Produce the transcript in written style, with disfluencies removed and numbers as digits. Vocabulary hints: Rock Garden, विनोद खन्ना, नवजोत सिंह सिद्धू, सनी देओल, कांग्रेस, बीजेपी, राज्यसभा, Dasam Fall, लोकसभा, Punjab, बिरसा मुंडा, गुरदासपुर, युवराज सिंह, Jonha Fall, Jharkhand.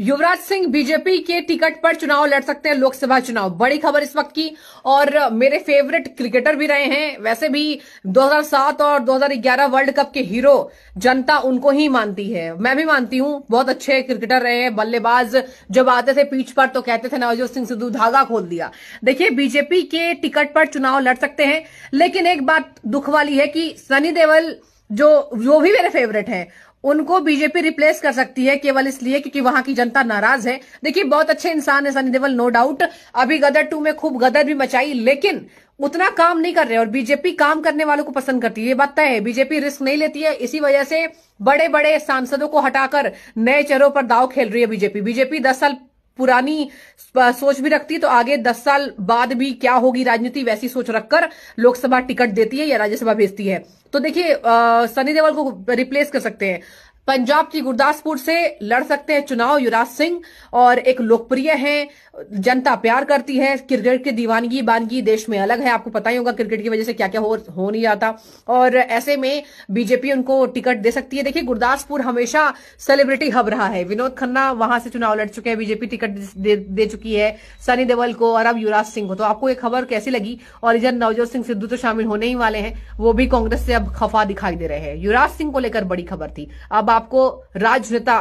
युवराज सिंह बीजेपी के टिकट पर चुनाव लड़ सकते हैं, लोकसभा चुनाव। बड़ी खबर इस वक्त की। और मेरे फेवरेट क्रिकेटर भी रहे हैं, वैसे भी 2007 और 2011 वर्ल्ड कप के हीरो, जनता उनको ही मानती है, मैं भी मानती हूं। बहुत अच्छे क्रिकेटर रहे हैं, बल्लेबाज। जब आते थे पिच पर तो कहते थे नवजोत सिंह सिद्धू धागा खोल दिया। देखिए, बीजेपी के टिकट पर चुनाव लड़ सकते हैं, लेकिन एक बात दुख वाली है कि सनी देओल जो भी मेरे फेवरेट हैं, उनको बीजेपी रिप्लेस कर सकती है, केवल इसलिए क्योंकि वहां की जनता नाराज है। देखिए, बहुत अच्छे इंसान है सनी देओल, नो डाउट। अभी गदर 2 में खूब गदर भी मचाई, लेकिन उतना काम नहीं कर रहे, और बीजेपी काम करने वालों को पसंद करती है, ये बात तय है। बीजेपी रिस्क नहीं लेती है, इसी वजह से बड़े बड़े सांसदों को हटाकर नए चेहरों पर दाव खेल रही है बीजेपी 10 साल पुरानी सोच भी रखती है, तो आगे 10 साल बाद भी क्या होगी राजनीति, वैसी सोच रखकर लोकसभा टिकट देती है या राज्यसभा भेजती है। तो देखिए, सनी देओल को रिप्लेस कर सकते हैं। पंजाब की गुरदासपुर से लड़ सकते हैं चुनाव युवराज सिंह, और एक लोकप्रिय हैं, जनता प्यार करती है। क्रिकेट की दीवानगी बानगी देश में अलग है, आपको पता ही होगा क्रिकेट की वजह से क्या क्या हो नहीं जाता, और ऐसे में बीजेपी उनको टिकट दे सकती है। देखिए, गुरदासपुर हमेशा सेलिब्रिटी हब रहा है, विनोद खन्ना वहां से चुनाव लड़ चुके हैं, बीजेपी टिकट दे चुकी है सनी देओल को, और अब युवराज सिंह को। तो आपको ये खबर कैसी लगी? और इधर नवजोत सिंह सिद्धू तो शामिल होने ही वाले हैं, वो भी कांग्रेस से अब खफा दिखाई दे रहे हैं। युवराज सिंह को लेकर बड़ी खबर थी, अब आपको राजनेता